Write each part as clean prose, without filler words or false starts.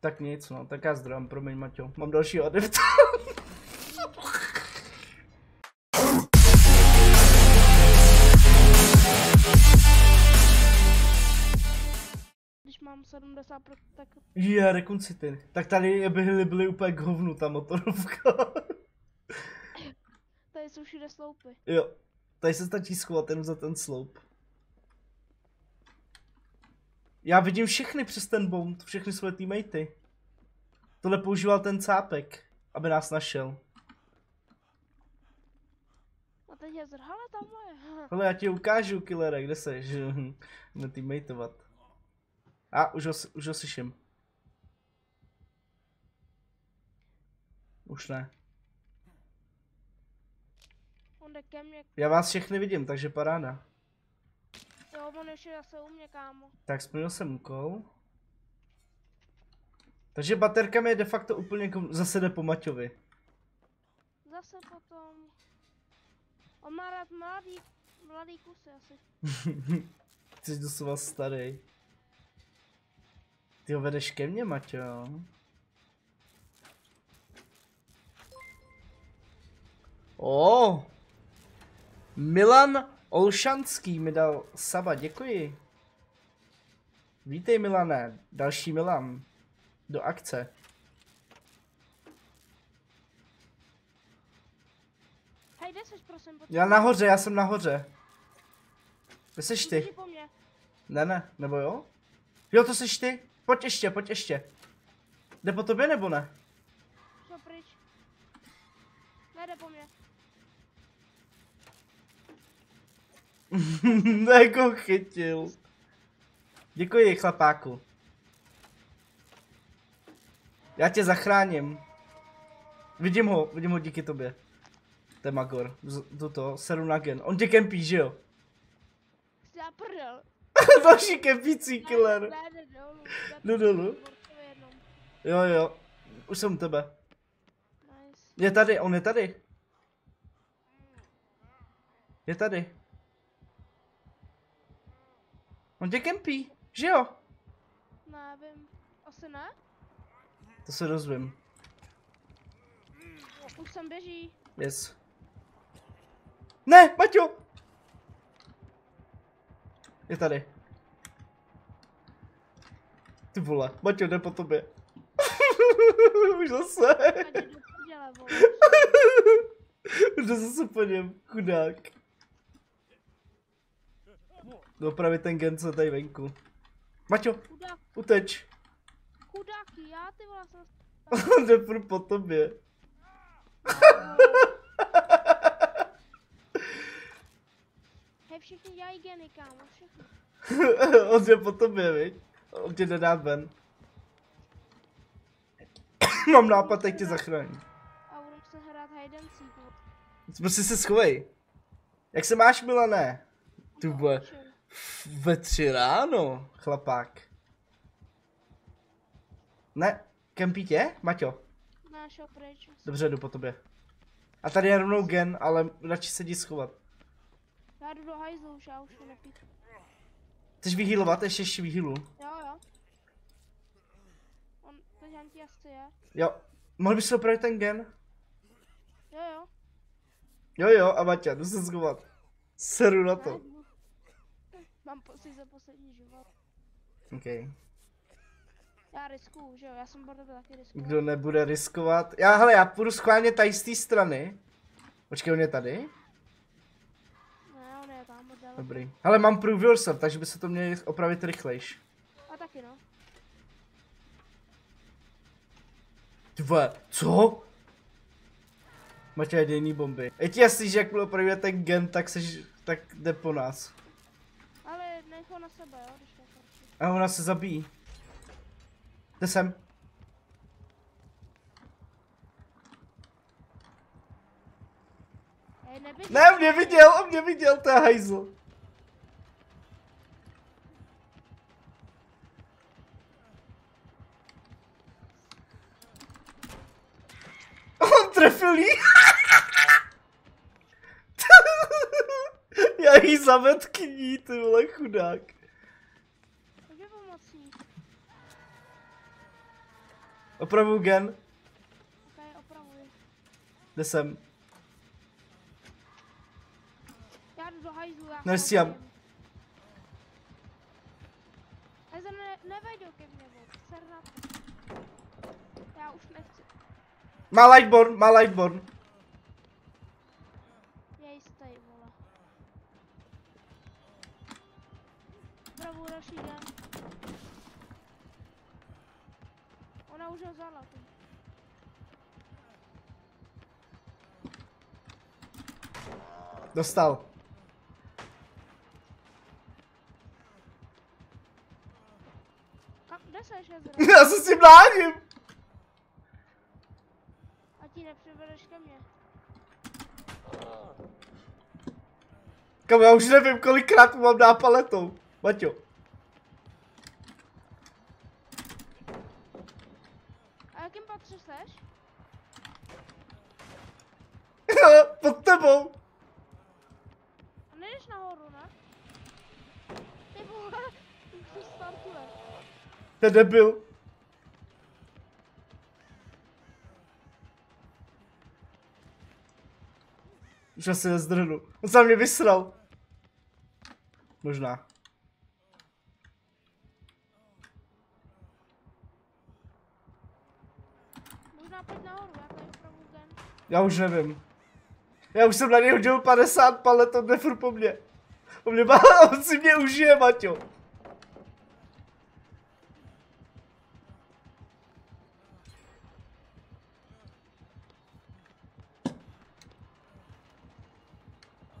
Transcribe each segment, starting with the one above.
Tak nic, no, tak já zdravím, promiň Maťo, mám dalšího adepta. Když mám 70%, tak... Je, rekoncity. Tak tady byly úplně k hovnu ta motorovka. Tady jsou všude sloupy. Jo, tady se stačí schovat jen za ten sloup. Já vidím všechny přes ten bomb, všechny svoje teammatey. Tohle používal ten cápek, aby nás našel. A teď je zrhala tamhle. Hele, já ti ukážu, killere, kde seš. Jdeme teammateovat. A už ho slyším. Už ne. Já vás všechny vidím, takže paráda. Jo, on ještě zase u mě, kámo. Tak splnil jsem úkol. Takže baterka mi je de facto úplně zase jde po Maťovi. Zase potom... On má rád mladý kusy asi. Ty jsi doslova starý. Ty ho vedeš ke mně, Maťo. Oh. Milan Olšanský mi dal saba, děkuji. Vítej, Milané, další Milan do akce. Hej, kde seš, prosím, já nahoře, já jsem nahoře. Kde seš ty? Ne, ne, nebo jo? Jo, to seš ty? Pojď ještě, pojď ještě. Jde po tobě, nebo ne? Co pryč? Ne, jde po mně. Jako chytil. Děkuji, chlapáku. Já tě zachráním. Vidím ho díky tobě. Temagor, toto, seru na gen. On tě kempí, že jo? Já prdel. Další kempící killer. Jdu dolů. Jo, jo, už jsem u tebe. Je tady, on je tady. Je tady. On tě kempí, že jo? Nevím, asi ne? To se dozvím. Už sem běží. Yes. Ne, Maťo! Je tady. Ty vole, Maťo jde po tobě. Už zase. Už zase po něm, chudák. Dopravit ten gen, co tady venku. Maťo, chudák. Uteč. Chudáky, já ty vole jsem... On jde furt po tobě. Hej, všichni dělají geny, kámo, všichni. On jde po tobě, viď? On tě nedá ven. Mám nápad, jak tě zachrání. A budeme se hrát hide and seek. Prostě se schovej. Jak se máš, Milané? Ty vole. Ve 3 ráno, chlapák. Ne, kempí tě, Maťo? Dobře, jdu po tobě. A tady je rovnou gen, ale radši se jdi schovat. Já jdu do hajzlu už, já už to nepiju. Chceš vyhýlovat? Ještě vyhýlu. Jo, jo. On to žádný asi je. Jo, mohl bys si opravit ten gen? Jo, jo. Jo, jo, a Maťa, jdu se schovat. Seru na to. Mám pocit za poslední život. OK. Já riskuju, že jo? Já jsem pro taky riskovat. Kdo nebude riskovat? Já půjdu schválně tady z té strany. Počkej, on je tady? Ne, on je tam, oddělal. Dobrý. Hele, mám proof yourself, takže by se to měli opravit rychlejš. A taky no. Ty vole, co? Maťa jde jiný bomby. Je ti jasný, že jakmile opravíme ten gen, tak jde po nás. Ale nech ho na sebe, jo, když to... A ona se zabíjí. Jde sem. Hey, ne, mě viděl, to je hajzl. On trefil jí. Já jí zavetkní, ty vole, chudák. Opravuju gen. Ok, opravuji. Kde jsem? Já jdu do hajzlu. Nestíhám. Nevejdu ke mně, bo. Ser na to. Já už nechci. Má lightborn, má lightborn. Je jistý, vole. Opravuju další gen. Ona už ho vzala. Dostal. Kde seš, Ezra? Já se s tím bráním. A ti nepřibereš ke mně. Kam, já už nevím, kolikrát mu mám dát paletou. Maťo. Co seš? Pod tebou! A nejdeš nahoru, ne? Ty vole, už se startuje. To je debil. Už asi nezdrhnu. On se na mě vysral. Možná. Já už nevím. Já už jsem na něj hodil 50 palet, on jde furt po mně. On si mě užije, Maťo.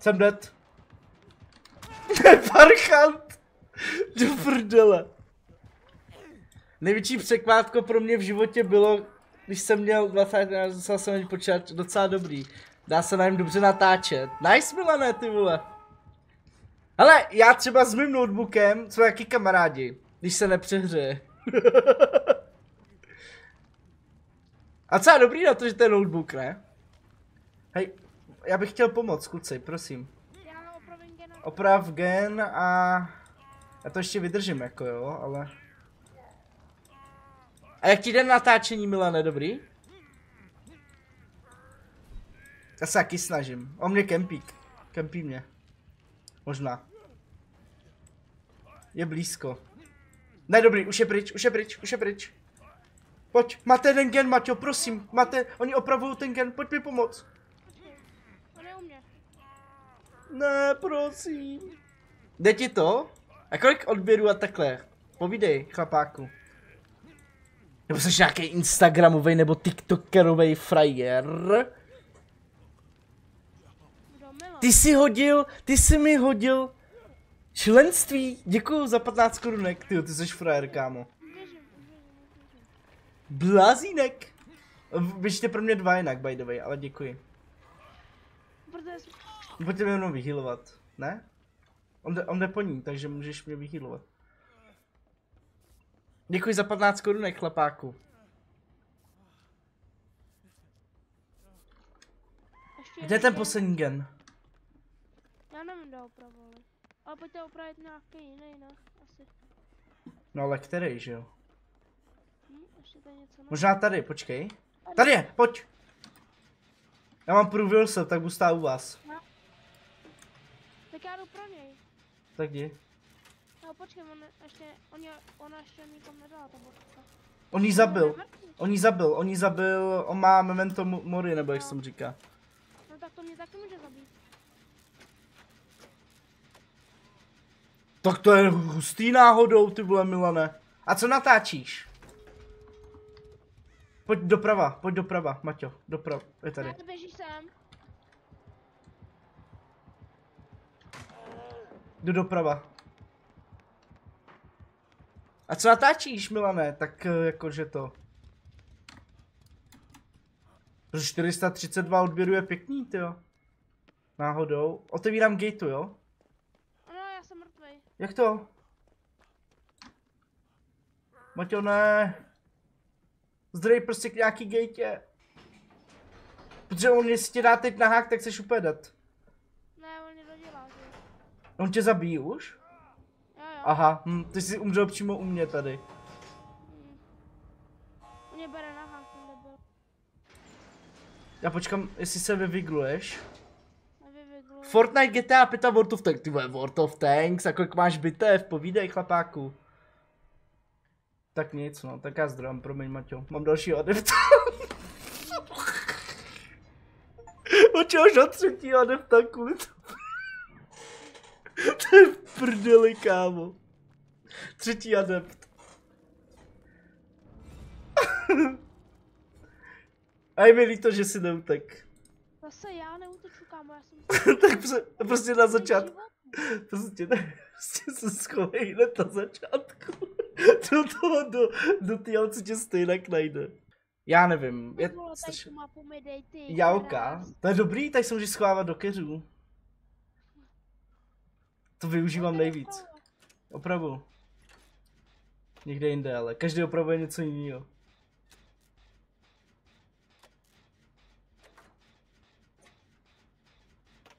Jsem dead. Parchant. Do prdele. Největší překvátko pro mě v životě bylo, když jsem měl 20, musel jsem počítat docela dobrý. Dá se na něm dobře natáčet. Nice, Milané, ty vole. Hele, já třeba s mým notebookem jsou jaký kamarádi, když se nepřehřeje. A co je dobrý na to, že to je notebook, ne? Hej, já bych chtěl pomoct, kluci, prosím. Oprav gen a... Já to ještě vydržím, jako jo, ale... A jak ti jde natáčení, Milane, dobrý? Já se taky snažím. On mě kempík. Kempí mě. Možná. Je blízko. Ne, dobrý, už je pryč, už je pryč, už je pryč. Pojď, máte ten gen, Maťo, prosím, máte, oni opravují ten gen, pojď mi pomoct. On je u mě. Ne, prosím. Jde ti to? A kolik odběrů a takhle? Povídej, chlapáku. Nebo jsi nějaký instagramovej nebo tiktokerovej frajer? Ty jsi mi hodil členství, děkuju za 15 korunek, tyjo, ty jsi frajer, kámo. Blázínek. Běžte pro mě dva jinak, by the way, ale děkuji. Pojďte mě jenom vyhýlovat, ne? On jde po ní, takže můžeš mě vyhýlovat. Děkuji za 15 korunek, chlapáku. Kde je ten poslední gen? Já nevím, kde opravovat. Ale pojďte opravit nějaký jiný, ne? Asi. No ale který, že jo? Ještě tady něco. Možná tady, počkej. Tady je, pojď! Já mám průvil se, tak budu stát u vás. No. Tak já jdu pro něj. Tak jdi. No počkej, ona ještě nikomu nedala ta botka. On ji zabil, on má memento mori, nebo jak jsem říká. No tak to mě taky může zabít. Tak to je hustý náhodou, ty vole, Milane. A co natáčíš? Pojď doprava, Maťo, doprava, je tady. Já běžíš sem. Jdu doprava. A co natáčíš, Milané? Tak jakože to. 432 odběrů je pěkný, tyjo. Náhodou. Otevírám gateu, jo? No, já jsem mrtvej. Jak to? Maťo, ne. Zdrej prostě k nějaký gatě. Protože on, jestli tě dá teď na hák, tak seš úplně dead. Ne, on mě dodělá, že? On tě zabíjí už? Aha, ty jsi umřel přímo u mě tady. Mě mě bere na hák, ten debil. Já počkám, jestli se vyvigluješ. Fortnite, GTA 5 a World of Tanks, ty vole, World of Tanks, a kolik máš bitev, povídej chlapáku. Tak nic no, tak já zdravím, promiň Maťo, mám dalšího adepta. Očehož na třetího adepta kvůli tomu. To je v prdeli, kámo. Třetí adept. A je mi líto, že si neutek. Zase já neuteču, kámo, já jsem... Tak prostě na začátku. Prostě se schovej hned na začátku. Do týho, co tě stejnak najde. Já nevím. Jauka. To je dobrý, tak se můžeš schovávat do keřů. To využívám nejvíc. Opravu. Někde jinde, ale každý opravuje něco jiného.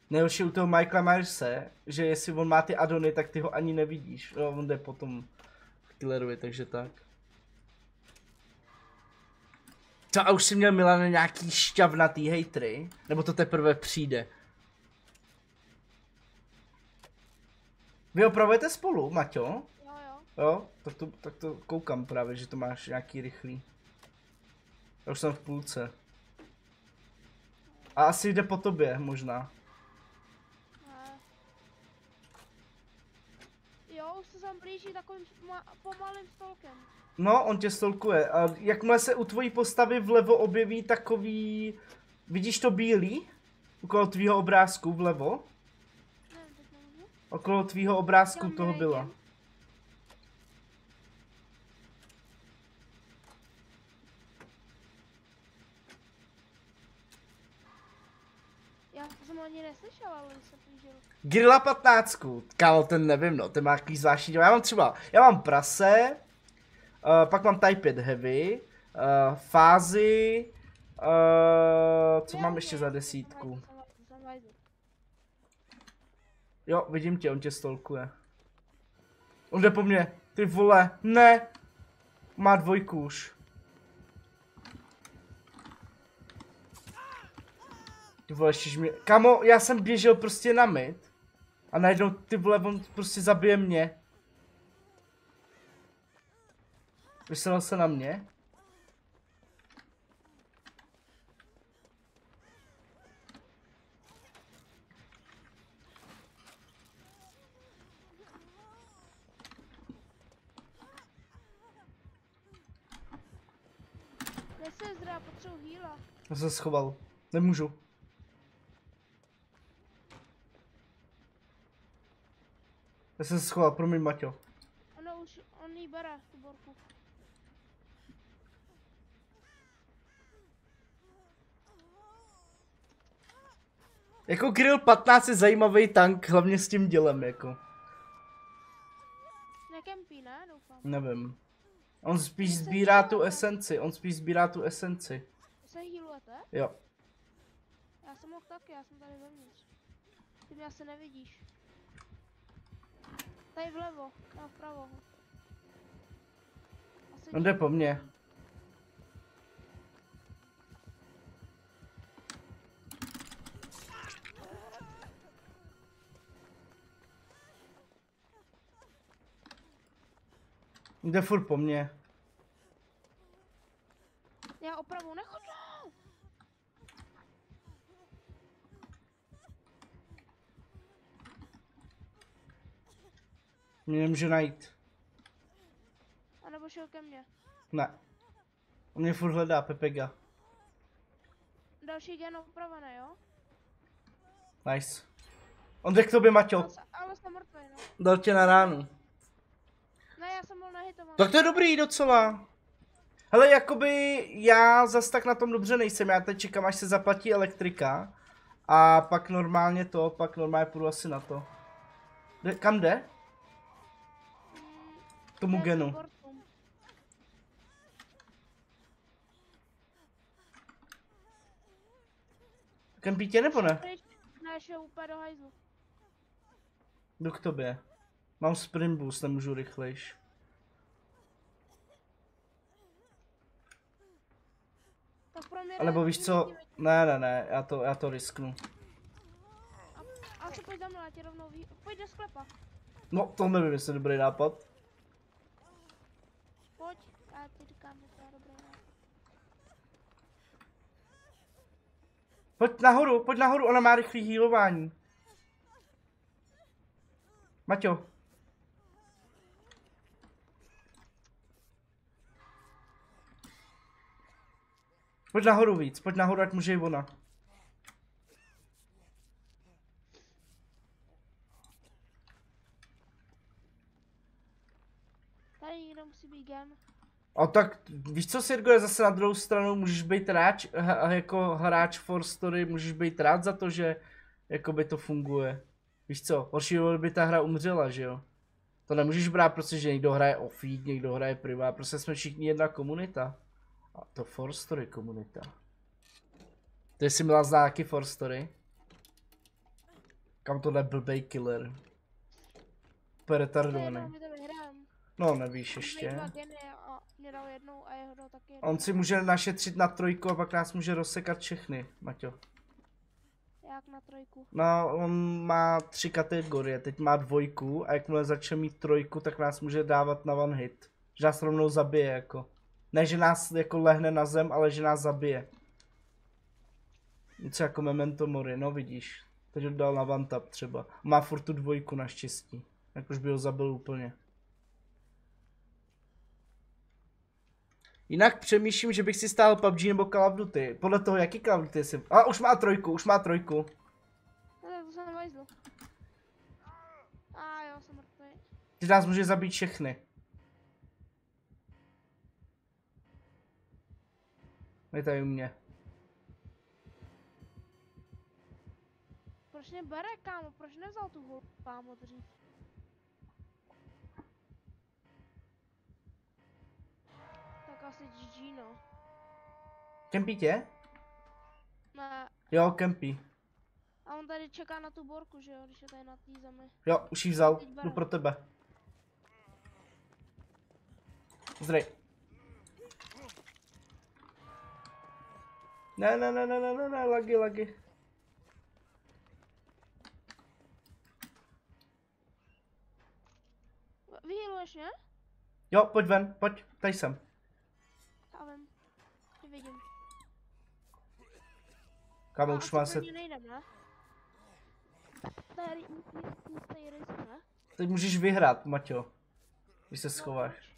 Nejhorší u toho Michaela Marse, že jestli on má ty addony, tak ty ho ani nevidíš. No, on jde potom v killerovi, takže tak. Co, a už si měl Milana nějaký šťavnatý hejtry? Nebo to teprve přijde? Vy opravujete spolu, Maťo? Jo, jo. Jo, tak to koukám právě, že to máš nějaký rychlý. Já už jsem v půlce. A asi jde po tobě, možná. Už se tam blíží takovým pomalým stolkem. No, on tě stolkuje. A jakmile se u tvojí postavy vlevo objeví takový... Vidíš to bílý? Okolo tvýho obrázku vlevo? Ne, to nevím. Okolo tvýho obrázku toho bylo. Já jsem ani neslyšela, ale se blížil. Grilla 15, kámo, ten nevím no, ten má nějaký zvláštní díl. Já mám prase, pak mám Type 5 Heavy, fázi, co mám ještě za desítku? Jo, vidím tě, on tě stalkuje. On jde po mně, ty vole, ne, má dvojku už. Ty vole, mě... Kamo, já jsem běžel prostě na mid a najednou ty vole, on prostě zabije mě. Vyslal se na mě. Já se zdrá, potřebuji hýla. Já se schoval, nemůžu. Já jsem se schoval, promiň Maťo. Ono už, on jí bere tu borku. Jako Grill 15 je zajímavý tank, hlavně s tím dělem jako. Nekempí, ne? Doufám. Nevím. On spíš sbírá tu esenci, Se healujete? Jo. Já jsem mohl taky, já jsem tady vevnitř. Ty mě asi nevidíš. Tady vlevo, tam vpravo. On jde po mně. Jde furt po mně. Já opravdu nechodu. Mě nemůže najít. A nebo šel ke mně? Ne. On mě furt hledá, Pepega. Další gen opravené, jo? Nice. On jde k tobě, Maťo. Ale jsem mrtvý, no. Dal tě na ránu. Ne, já jsem byl nahitován. Tak to je dobrý docela. Hele, jakoby já zas tak na tom dobře nejsem. Já teď čekám, až se zaplatí elektrika. A pak normálně to, pak normálně půjdu asi na to. Kam jde? Tomu genu. Kempí tě nebo ne? Jdu k tobě. Mám sprint boost, nemůžu rychlejš. Nebo víš co, ne, já to risknu. A co pojď za mnou, já tě rovnou ví, pojď do sklepa. No, to nevím, jestli je dobrý nápad. Pojď, já ti říkám, že to je dobrý nápad. Pojď nahoru, ona má rychlý healování. Maťo. Pojď nahoru víc, ať může i ona. Tady někdo musí být gen. A tak víš co, Sirgo, je zase na druhou stranu, můžeš být rád, jako hráč for story, můžeš být rád za to, že jakoby to funguje. Víš co, horší by ta hra umřela, že jo? To nemůžeš brát, protože někdo hraje off-feed, někdo hraje privát, prostě jsme všichni jedna komunita. A to Forstory komunita. To jsi měla znáky Forstory? Kam tohle blbej killer? Retardovaný. No, nevíš ještě. On si může našetřit na trojku a pak nás může rozsekat všechny, Maťo. Jak na trojku? No, on má 3 kategorie, teď má 2 a jakmile začne mít 3, tak nás může dávat na one hit. Že nás rovnou zabije jako. Ne, že nás jako lehne na zem, ale že nás zabije. Něco jako Memento Mori, no vidíš. Teď ho dal na one tap třeba. Má furt tu 2 naštěstí. Jak už by ho zabil úplně. Jinak přemýšlím, že bych si stál PUBG nebo Call of Duty. Podle toho, jaký Call of Duty jsi... A už má 3, už má 3. Ne, to se nevajzlo. A jo, jsem mrtvý. Teď nás může zabít všechny. Je tady u mě. Proč nebere, kámo? Proč nevzal tu holu, kámo, dřív? Tak asi GG, no. Kempí tě? Ne. Jo, kempí. A on tady čeká na tu borku, že jo, když je tady na té zemi. Jo, už ji vzal, jdu pro tebe. Zdrý. Ne, lagy. Vyhýluješ, ne? Jo, pojď ven, pojď, tady jsem. Já ven, tě vidím. Kámo, už má se... Teď můžeš vyhrát, Maťo, když se schováš.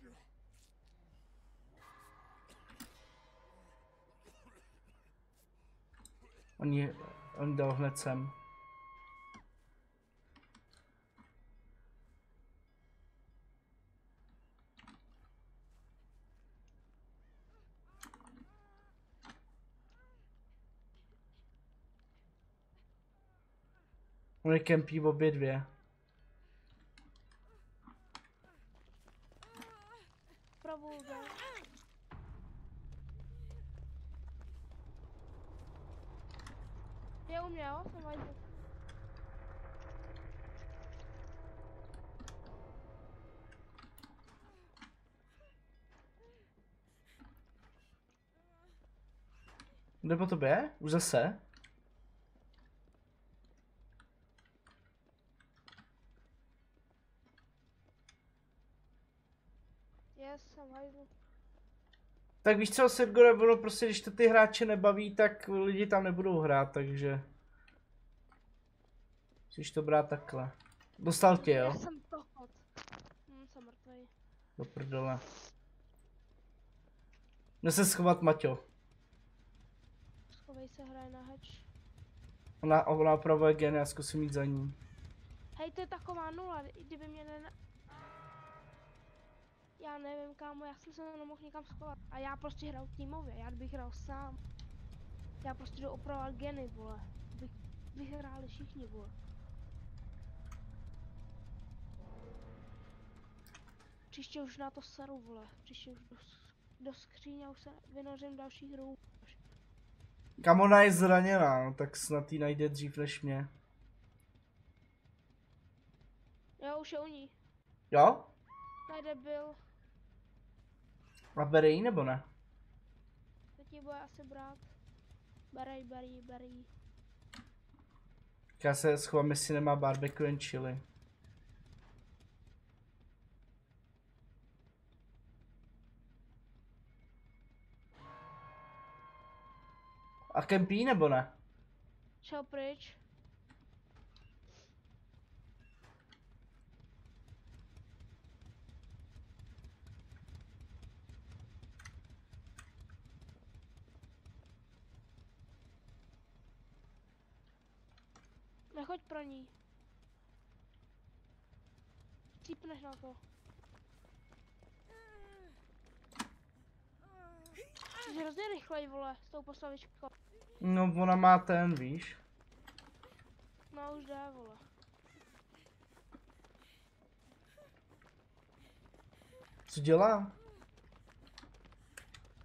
On dal hned sem. On je kempí v obě dvě. Je u mě, jo? Jde po tobě? Už zase? Tak víš co, Sergore, ono prostě, když to ty hráče nebaví, tak lidi tam nebudou hrát, takže... Musíš to brát takhle. Dostal tě, jo? Já jsem pochod. Jsem mrtvý. Do prdole. Jde se schovat, Maťo. Schovej se, hraje na hač. Ona opravdu je gen, já zkusím jít za ní. Hej, to je taková nula, kdyby mě ne... Já nevím, kámo, já jsem se nemohl nikam schovat. A já prostě hraju týmově, já bych hrál sám. Já prostě jdu opravovat geny, vole. Vyhráli všichni, vole. Příště už na to seru, vole. Příště už do skříně už se vynořím další hru. Kam ona je zraněná, no, tak snad ji najde dřív než mě. Jo, už je u ní. Jo? Tady byl. A bere ji nebo ne? Teď ji bude asi brát. Barej. Já se schovám, jestli nemá barbecue and chili. A kempí nebo ne? Šel pryč. Nechoď pro ní. Cípneš na to. Jsi hrozně rychlej, vole, s tou postavičkou. No, ona má ten, víš. No, už jde, vole. Co dělá?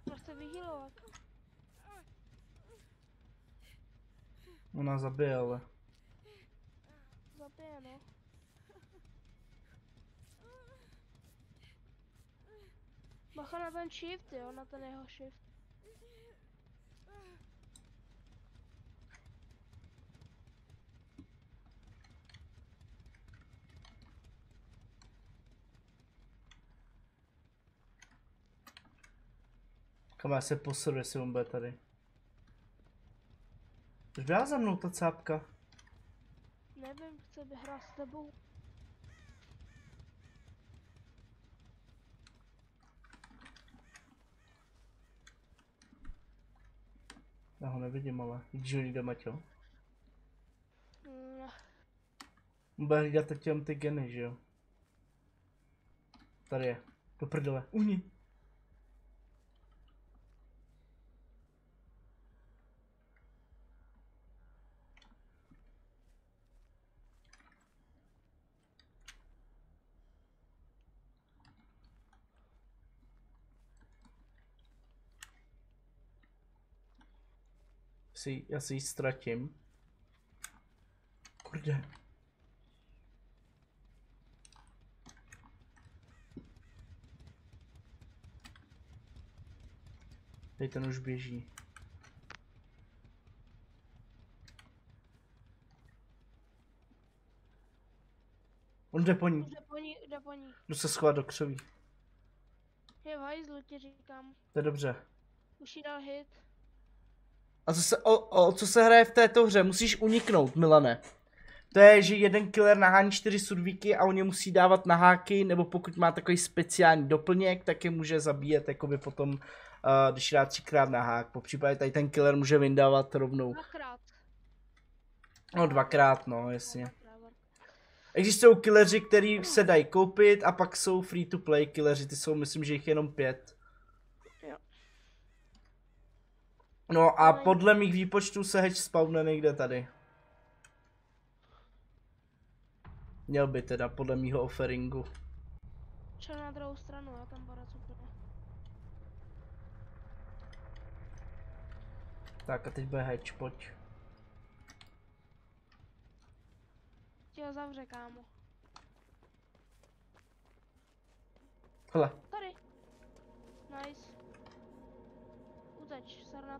Prostě vyhýlovat. Ona zabije, ale. Zabije, no. Bacha na ten shift, jo, na ten jeho shift. Kam já se poseru, jestli on bude tady. Už byla za mnou ta cápka? Nevím, chce vyhrát s tebou. Já ho nevidím, ale vidíš, že jde Maťo? Bude hlídat těm ty geny, že jo? Tady je, do prdele, uhni! Já si ji ztratím. Kurde. Tady ten už běží. On jde po ní. Jde po ní. Jdu se schovat do křoví. Je v hajzlu, ti říkám. To je dobře. Už jí dal hit. A co se, co se hraje v této hře? Musíš uniknout, Milane. To je, že jeden killer nahání 4 sudvíky a on je musí dávat na háky, nebo pokud má takový speciální doplněk, tak je může zabíjet jakoby potom, když dá 3krát na hák. Popřípadě tady ten killer může vyndávat rovnou. 2krát. No 2krát, no jasně. Existují killeři, který se dají koupit a pak jsou free to play killeři, ty jsou myslím, že jich jenom 5. No a podle mých výpočtů se hedge spawne někde tady. Měl by teda, podle mýho offeringu. Šel na druhou stranu, já tam bude cukru. Tak a teď bude hedge, pojď. Ti ho zavře, kámo. Hele. Tady. Nice. Uteč, ser na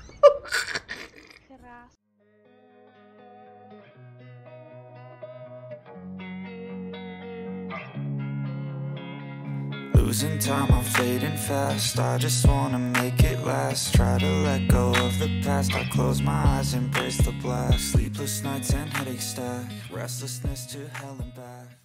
Losing time, I'm fading fast, I just wanna make it last. Try to let go of the past, I close my eyes, embrace the blast. Sleepless nights and headache stack, restlessness to hell and back.